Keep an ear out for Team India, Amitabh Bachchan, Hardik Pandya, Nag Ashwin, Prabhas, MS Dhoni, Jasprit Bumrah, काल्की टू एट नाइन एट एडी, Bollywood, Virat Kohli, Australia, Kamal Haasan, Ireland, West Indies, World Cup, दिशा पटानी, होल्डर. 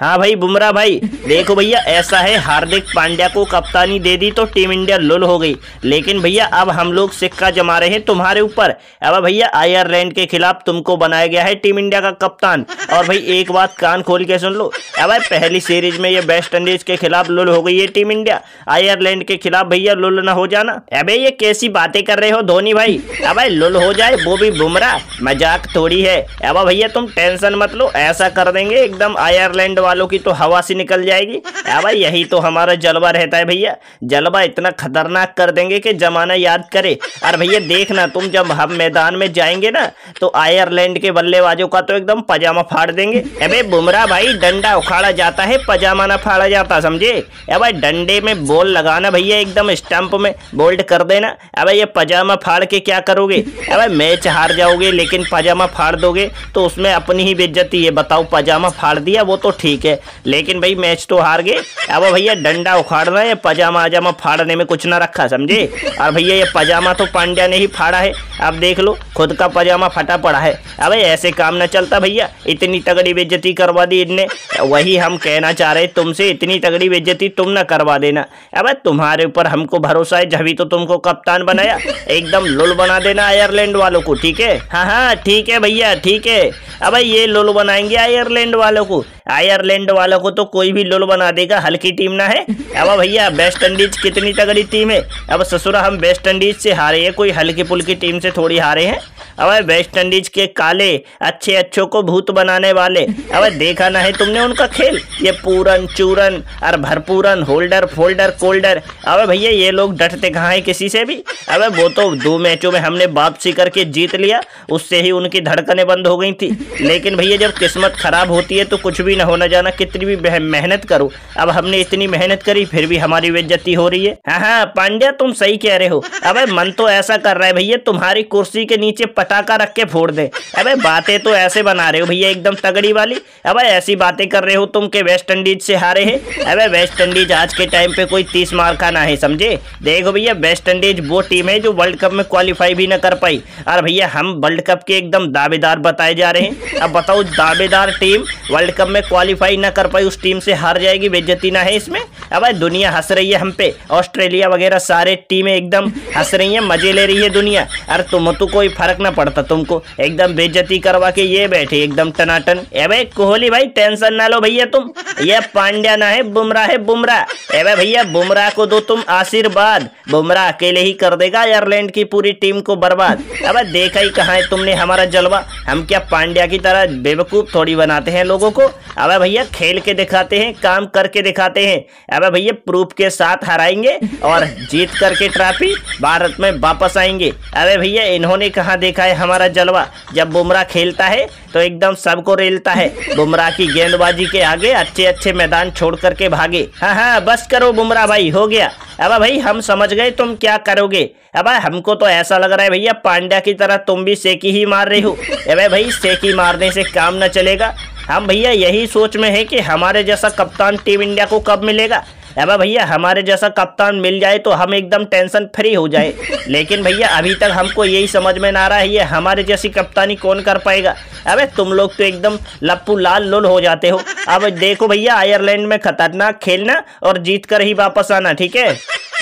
हाँ भाई बुमराह भाई, देखो भैया ऐसा है, हार्दिक पांड्या को कप्तानी दे दी तो टीम इंडिया लुल हो गई, लेकिन भैया अब हम लोग सिक्का जमा रहे हैं तुम्हारे ऊपर। अब भैया आयरलैंड के खिलाफ तुमको बनाया गया है टीम इंडिया का कप्तान। और भाई एक बात कान खोल के सुन लो, अब पहली सीरीज में ये वेस्ट इंडीज के खिलाफ लुल हो गई है टीम इंडिया, आयरलैंड के खिलाफ भैया लुल ना हो जाना। अबे ये कैसी बातें कर रहे हो धोनी भाई, अब लुल हो जाए वो भी बुमराह, मजाक थोड़ी है। अब भैया तुम टेंशन मत लो, ऐसा कर देंगे एकदम आयरलैंड वालों की तो हवा से निकल जाएगी। अब यही तो हमारा जलवा रहता है भैया, जलवा इतना खतरनाक कर देंगे कि जमाना याद करे। और भैया देखना तुम जब हम मैदान में जाएंगे ना तो आयरलैंड के बल्लेबाजों का तो एकदम पजामा फाड़ देंगे। अबे बुमराह भाई डंडा उखाड़ा जाता है, पजामा ना फाड़ा जाता, समझे? अबे डंडे में बॉल लगाना भैया, एकदम स्टंप में बोल्ड कर देना। अबे ये पजामा फाड़ के क्या करोगे? अबे मैच हार जाओगे लेकिन पजामा फाड़ दोगे तो उसमें अपनी ही बेइज्जती है, बताओ। पजामा फाड़ दिया वो तो ठीक है, लेकिन भाई मैच तो हार गए। अब भैया डंडा उखाड़ना है, पजामा अजामा फाड़ने में कुछ ना रखा, समझे? और भैया ये पजामा तो पांड्या ने ही फाड़ा है, अब देख लो खुद का पजामा फटा पड़ा है। अब ऐसे काम ना चलता भैया, इतनी तगड़ी बेइज्जती करवा दी इनने। वही हम कहना चाह रहे तुमसे, इतनी तगड़ी बेइज्जती तुम ना करवा देना। अब तुम्हारे ऊपर हमको भरोसा है, जभी तो तुमको कप्तान बनाया, एकदम लुल बना देना आयरलैंड वालों को, ठीक है? हाँ हाँ ठीक है भैया, ठीक है। अब ये लुल बनाएंगे आयरलैंड वालों को, आयरलैंड वालों को तो कोई भी लोल बना देगा, हल्की टीम ना है। अब भैया वेस्ट इंडीज कितनी तगड़ी टीम है। अब ससुरा हम वेस्ट इंडीज से हारे हैं, कोई हल्की पुल्की टीम से थोड़ी हारे हैं। अब वेस्ट इंडीज के काले अच्छे अच्छों को भूत बनाने वाले, अब देखा ना है तुमने उनका खेल, ये पूरन चूरन और भरपूरन, होल्डर फोल्डर कोल्डर। अब भैया ये लोग डटते कहाँ है किसी से भी। अब वो तो 2 मैचों में हमने वापसी करके जीत लिया, उससे ही उनकी धड़कने बंद हो गई थी। लेकिन भैया जब किस्मत खराब होती है तो कुछ भी ना होना जाना, कितनी भी मेहनत करो। अब हमने इतनी मेहनत करी फिर भी हमारी बेइज्जती हो रही है। हाँ हाँ पांड्या तुम सही कह रहे हो। अबे मन तो ऐसा कर रहा है भैया तुम्हारी कुर्सी के नीचे पटाखा रख के फोड़ दे। अबे बातें तो ऐसे बना रहे हो भैया एकदम तगड़ी वाली। अबे ऐसी बातें कर रहे हो तुम के वेस्ट इंडीज से हारे है। अबे वेस्ट इंडीज आज के टाइम पे कोई 30 मार का ना है, समझे? देखो भैया वेस्ट इंडीज वो टीम है जो वर्ल्ड कप में क्वालिफाई भी ना कर पाई, और भैया हम वर्ल्ड कप के एकदम दावेदार बताए जा रहे हैं। अब बताओ दावेदार टीम वर्ल्ड कप में क्वालिफाई ना कर पाई, उस टीम से हार जाएगी, बेइज्जती ना है इसमें? अब दुनिया हंस रही है हम पे, ऑस्ट्रेलिया वगैरह सारे टीमें एकदम हंस रही है, मजे ले रही है दुनिया। अरे तुम तो कोई फर्क ना पड़ता, तुमको एकदम बेइज्जती करवा के ये बैठे एकदम टनाटन। अबे कोहली भाई टेंशन ना लो भैया तुम, ये पांड्या ना है बुमराह है, बुमराह। अबे भैया बुमराह को दो तुम आशीर्वाद, बुमराह अकेले ही कर देगा आयरलैंड की पूरी टीम को बर्बाद। अब देखा ही कहाँ है तुमने हमारा जलवा। हम क्या पांड्या की तरह बेवकूफ थोड़ी बनाते हैं लोगों को। अबे भैया खेल के दिखाते हैं, काम करके दिखाते हैं। अबे भैया प्रूफ के साथ हराएंगे और जीत करके ट्रॉफी भारत में वापस आएंगे। अबे भैया इन्होंने कहाँ देखा है हमारा जलवा। जब बुमराह खेलता है तो एकदम सबको रेलता है, बुमराह की गेंदबाजी के आगे अच्छे अच्छे मैदान छोड़ करके भागे। हाँ हाँ बस करो बुमराह भाई, हो गया। अब भाई हम समझ गए तुम क्या करोगे। अब हमको तो ऐसा लग रहा है भैया पांड्या की तरह तुम भी सेकी ही मार रहे हो। अबे भाई सेकी मारने से काम न चलेगा। हम भैया यही सोच में है कि हमारे जैसा कप्तान टीम इंडिया को कब मिलेगा। अबे भैया हमारे जैसा कप्तान मिल जाए तो हम एकदम टेंशन फ्री हो जाए। लेकिन भैया अभी तक हमको यही समझ में ना रहा है ये हमारे जैसी कप्तानी कौन कर पाएगा। अबे तुम लोग तो एकदम लप्पू लाल लुल हो जाते हो। अब देखो भैया आयरलैंड में खतरनाक खेलना और जीत कर ही वापस आना, ठीक है?